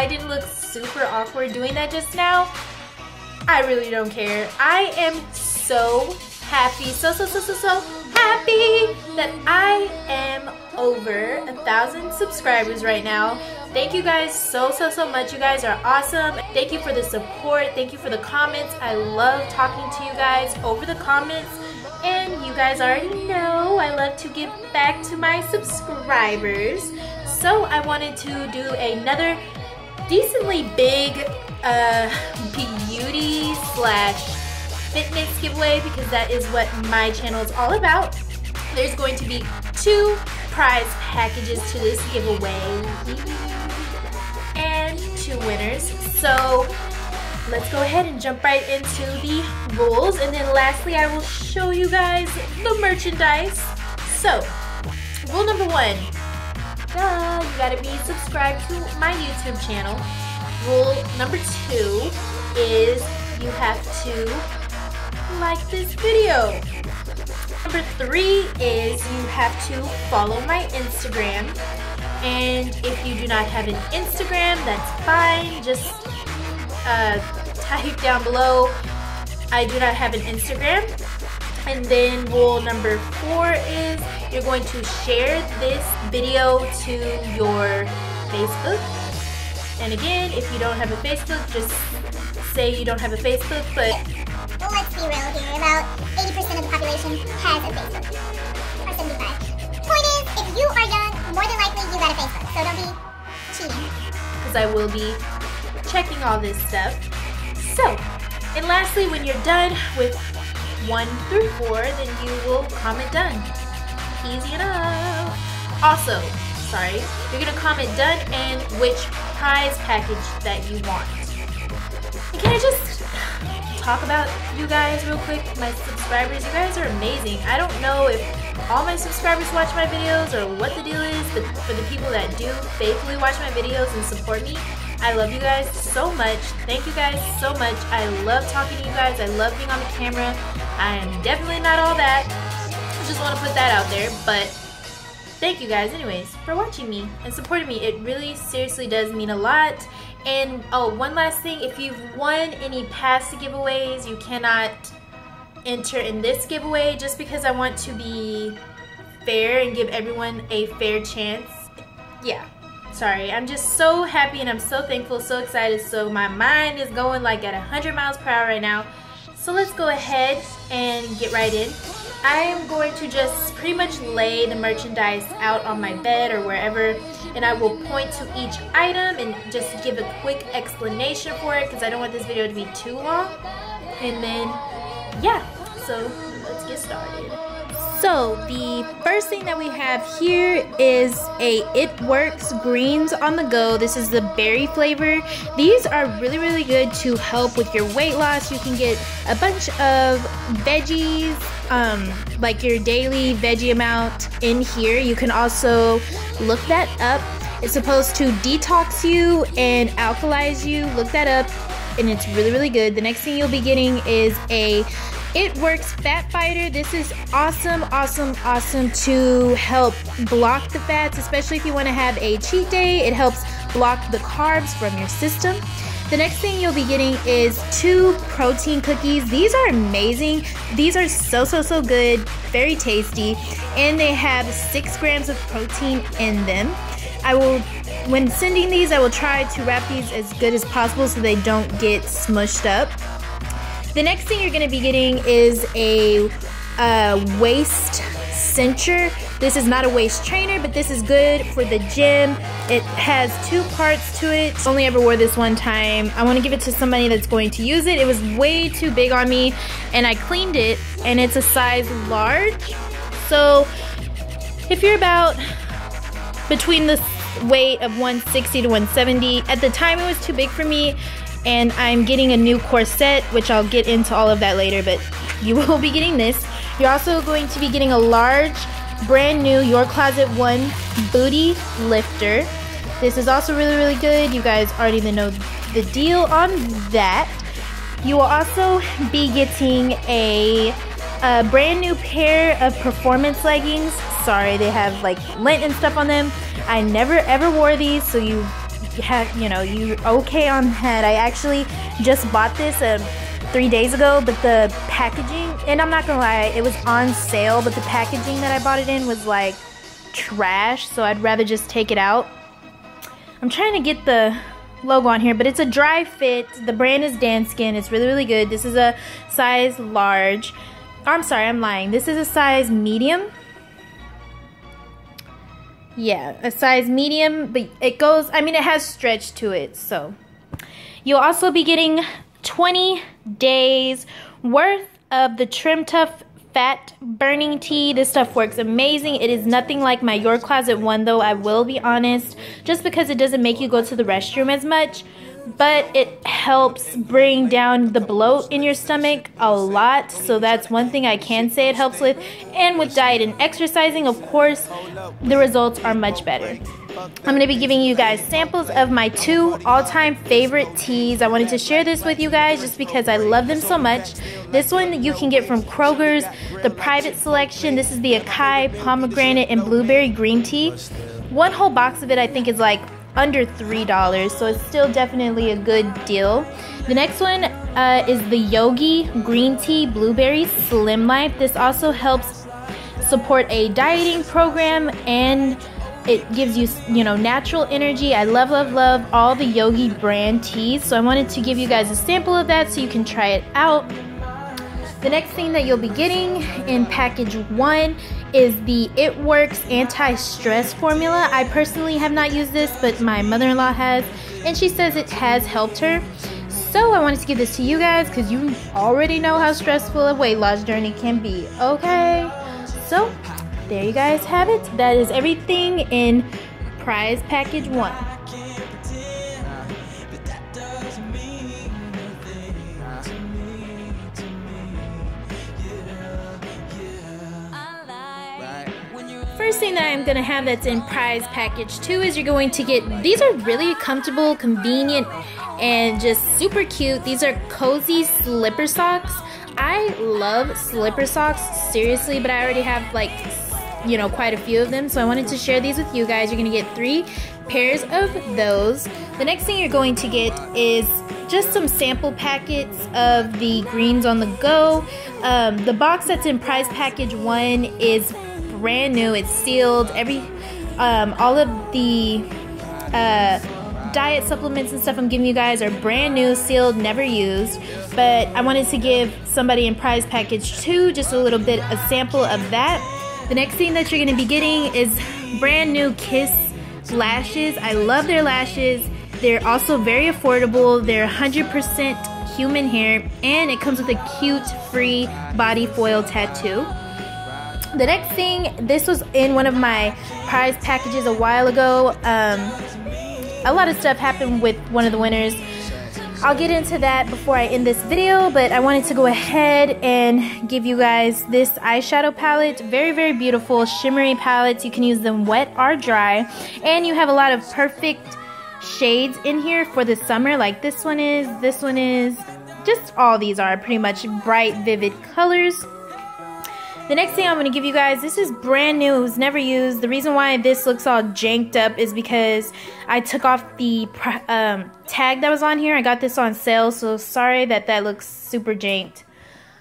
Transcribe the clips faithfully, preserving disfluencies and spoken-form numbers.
I didn't look super awkward doing that just now, I really don't care. I am so happy, so, so, so, so, so happy that I am over a thousand subscribers right now. Thank you guys so, so, so much. You guys are awesome. Thank you for the support. Thank you for the comments. I love talking to you guys over the comments. And you guys already know I love to give back to my subscribers. So I wanted to do another decently big uh, beauty slash fitness giveaway, because that is what my channel is all about. There's going to be two prize packages to this giveaway and two winners. So let's go ahead and jump right into the rules, and then lastly I will show you guys the merchandise. So rule number one, duh, you gotta be subscribed to my YouTube channel. Rule number two is you have to like this video. Number three is you have to follow my Instagram, and if you do not have an Instagram, that's fine. Just uh, type down below, I do not have an Instagram. And then rule number four is you're going to share this video to your Facebook. And again, if you don't have a Facebook, just say you don't have a Facebook, but well, let's be real here, about eighty percent of the population has a Facebook, or seventy-five. Point is, if you are young, more than likely you got a Facebook, so don't be cheating. Because I will be checking all this stuff. So, and lastly, when you're done with one through four, then you will comment done. Easy enough. Also, sorry, you're gonna comment done and which prize package that you want. And can I just talk about you guys real quick, my subscribers? You guys are amazing. I don't know if all my subscribers watch my videos or what the deal is, but for the people that do faithfully watch my videos and support me, I love you guys so much. Thank you guys so much. I love talking to you guys. I love being on the camera. I am definitely not all that. I just want to put that out there, but thank you guys anyways for watching me and supporting me. It really seriously does mean a lot. And oh, one last thing, if you've won any past giveaways, you cannot enter in this giveaway, just because I want to be fair and give everyone a fair chance. Yeah, sorry, I'm just so happy and I'm so thankful, so excited, so my mind is going like at one hundred miles per hour right now. So let's go ahead and get right in. I am going to just pretty much lay the merchandise out on my bed or wherever, and I will point to each item and just give a quick explanation for it, because I don't want this video to be too long. And then, yeah, so let's get started. So the first thing that we have here is a It Works Greens on the Go. This is the berry flavor. These are really, really good to help with your weight loss. You can get a bunch of veggies, um, like your daily veggie amount in here. You can also look that up. It's supposed to detox you and alkalize you. Look that up, and it's really, really good. The next thing you'll be getting is a It Works Fat Fighter. This is awesome, awesome, awesome to help block the fats, especially if you want to have a cheat day. It helps block the carbs from your system. The next thing you'll be getting is two protein cookies. These are amazing. These are so, so, so good, very tasty, and they have six grams of protein in them. I will, when sending these, I will try to wrap these as good as possible so they don't get smushed up. The next thing you're going to be getting is a uh, waist cincher. This is not a waist trainer, but this is good for the gym. It has two parts to it. Only ever wore this one time. I want to give it to somebody that's going to use it. It was way too big on me, and I cleaned it, and it's a size large. So if you're about between the weight of one sixty to one seventy, at the time it was too big for me. And I'm getting a new corset, which I'll get into all of that later, but you will be getting this. You're also going to be getting a large, brand new Your Closet One Booty Lifter. This is also really, really good. You guys already know the deal on that. You will also be getting a, a brand new pair of performance leggings. Sorry, they have like lint and stuff on them. I never ever wore these, so you have, you know, you okay on that. I actually just bought this uh, three days ago, but the packaging, and I'm not gonna lie, it was on sale, but the packaging that I bought it in was like trash, so I'd rather just take it out. I'm trying to get the logo on here, but it's a dry fit. The brand is Danskin. It's really, really good. This is a size large. Oh, I'm sorry, I'm lying. This is a size medium. Yeah, a size medium, but it goes, I mean, it has stretch to it, so. You'll also be getting twenty days worth of the Trim Tuff Fat Burning Tea. This stuff works amazing. It is nothing like my Your Closet one, though, I will be honest, just because it doesn't make you go to the restroom as much, but it helps bring down the bloat in your stomach a lot, so that's one thing I can say it helps with. And with diet and exercising, of course, the results are much better. I'm going to be giving you guys samples of my two all-time favorite teas. I wanted to share this with you guys just because I love them so much. This one you can get from Kroger's, the private selection. This is the acai, pomegranate, and blueberry green tea. One whole box of it I think is like under three dollars, so it's still definitely a good deal. The next one uh, is the Yogi Green Tea Blueberry Slim Life. This also helps support a dieting program, and it gives you, you know, natural energy. I love, love, love all the Yogi brand teas, so I wanted to give you guys a sample of that so you can try it out. The next thing that you'll be getting in package one is the It Works Anti Stress formula. I personally have not used this, but my mother-in-law has, and she says it has helped her. So I wanted to give this to you guys because you already know how stressful a weight loss journey can be, okay? So there you guys have it. That is everything in prize package one. First thing that I'm gonna have that's in prize package two is you're going to get, these are really comfortable, convenient, and just super cute. These are cozy slipper socks. I love slipper socks, seriously, but I already have like, you know, quite a few of them, so I wanted to share these with you guys. You're gonna get three pairs of those. The next thing you're going to get is just some sample packets of the Greens on the Go. Um, the box that's in prize package one is brand new. It's sealed. Every um, all of the uh, diet supplements and stuff I'm giving you guys are brand new, sealed, never used. But I wanted to give somebody in prize package two just a little bit a sample of that. The next thing that you're going to be getting is brand new Kiss lashes. I love their lashes. They're also very affordable. They're one hundred percent human hair, and it comes with a cute free body foil tattoo. The next thing, this was in one of my prize packages a while ago. Um, a lot of stuff happened with one of the winners. I'll get into that before I end this video, but I wanted to go ahead and give you guys this eyeshadow palette. Very, very beautiful shimmery palettes. You can use them wet or dry, and you have a lot of perfect shades in here for the summer, like this one is, this one is, just all these are pretty much bright, vivid colors. The next thing I'm going to give you guys, this is brand new, it was never used. The reason why this looks all janked up is because I took off the um, tag that was on here. I got this on sale, so sorry that that looks super janked.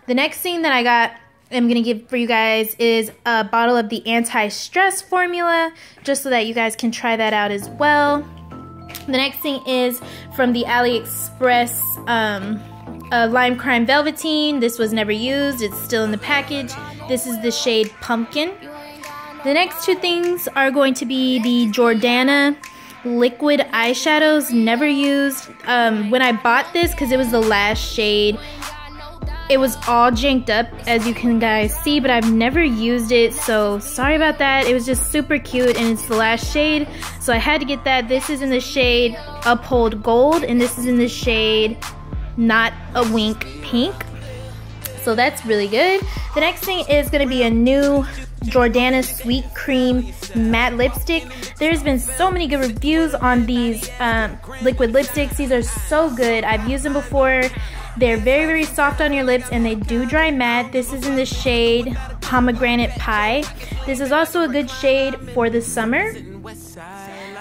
The next thing that I got, I'm going to give for you guys is a bottle of the anti-stress formula, just so that you guys can try that out as well. The next thing is from the AliExpress um, uh, Lime Crime Velveteen. This was never used, it's still in the package. This is the shade Pumpkin. The next two things are going to be the Jordana liquid eyeshadows, never used. Um, when I bought this, because it was the last shade, it was all janked up, as you can guys see, but I've never used it, so sorry about that. It was just super cute, and it's the last shade, so I had to get that. This is in the shade Uphold Gold, and this is in the shade Not a Wink Pink. So that's really good. The next thing is going to be a new Jordana Sweet Cream Matte Lipstick. There's been so many good reviews on these um, liquid lipsticks. These are so good. I've used them before. They're very, very soft on your lips, and they do dry matte. This is in the shade Pomegranate Pie. This is also a good shade for the summer.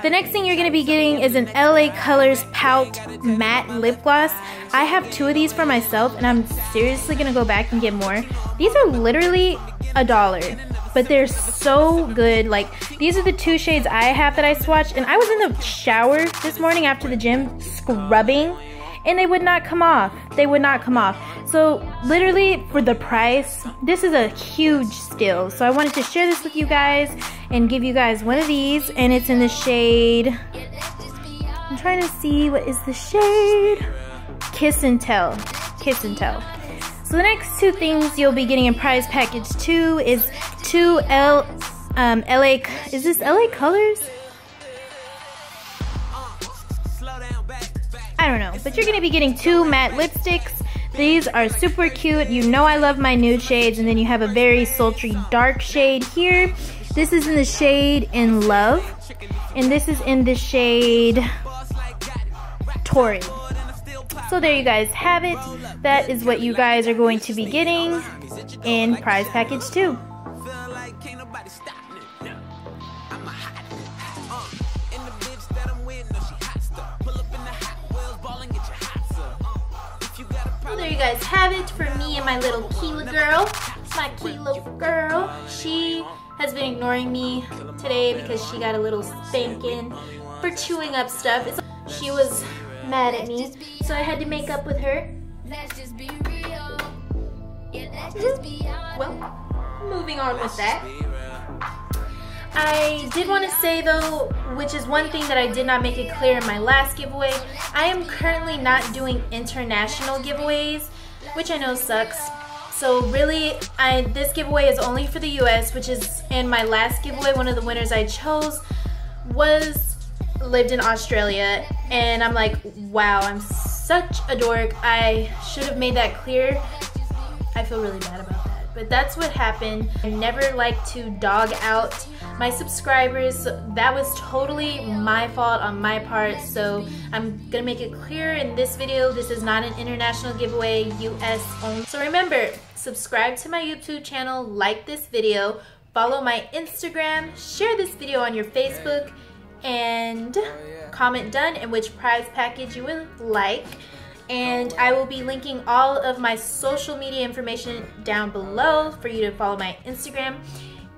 The next thing you're going to be getting is an L A Colors Pout Matte Lip Gloss. I have two of these for myself, and I'm seriously going to go back and get more. These are literally a dollar, but they're so good. Like, these are the two shades I have that I swatched, and I was in the shower this morning after the gym scrubbing, and they would not come off. They would not come off. So literally for the price, this is a huge steal. So I wanted to share this with you guys and give you guys one of these, and it's in the shade, I'm trying to see what is the shade, Kiss and Tell, Kiss and Tell. So the next two things you'll be getting in prize package two is two L, um, L A, is this L A Colors? I don't know, but you're gonna be getting two matte lipsticks. These are super cute. You know I love my nude shades, and then you have a very sultry dark shade here. This is in the shade In Love, and this is in the shade Tori. So there you guys have it. That is what you guys are going to be getting in prize package two. Guys have it for me and my little Kila girl. My Kila girl, she has been ignoring me today because she got a little spanking for chewing up stuff. She was mad at me, so I had to make up with her. Well, moving on with that. I did want to say though, which is one thing that I did not make it clear in my last giveaway, I am currently not doing international giveaways, which I know sucks. So really, I, this giveaway is only for the U S, which is in my last giveaway, one of the winners I chose was, lived in Australia, and I'm like, wow, I'm such a dork. I should have made that clear. I feel really bad about that. But that's what happened. I never like to dog out my subscribers. So that was totally my fault on my part. So I'm gonna make it clear in this video, this is not an international giveaway, U S only. So remember, subscribe to my YouTube channel, like this video, follow my Instagram, share this video on your Facebook, and comment done and which prize package you would like. And I will be linking all of my social media information down below for you to follow my Instagram.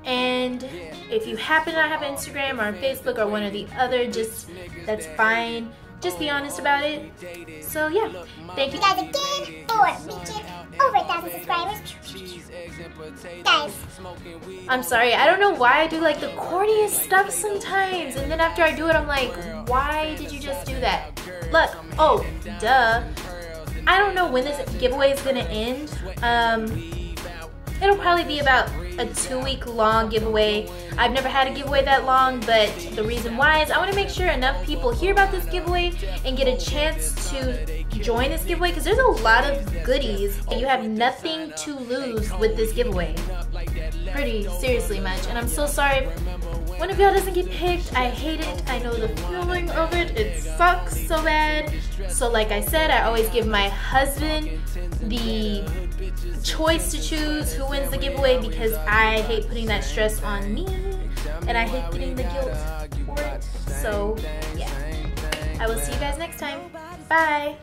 And if you happen to have Instagram or Facebook or one or the other, just that's fine. Just be honest about it. So yeah, thank you guys again for reaching over a thousand subscribers. Guys, I'm sorry, I don't know why I do like the corniest stuff sometimes, and then after I do it, I'm like, why did you just do that? Look, oh, duh. I don't know when this giveaway is gonna end. Um, it'll probably be about a two-week long giveaway. I've never had a giveaway that long, but the reason why is I want to make sure enough people hear about this giveaway and get a chance to join this giveaway, because there's a lot of goodies and you have nothing to lose with this giveaway. Pretty seriously much. And I'm so sorry if one of y'all doesn't get picked. I hate it. I know the feeling of it. It sucks so bad. So like I said, I always give my husband the choice to choose who wins the giveaway, because I hate putting that stress on me and I hate getting the guilt for it. So yeah, I will see you guys next time. Bye.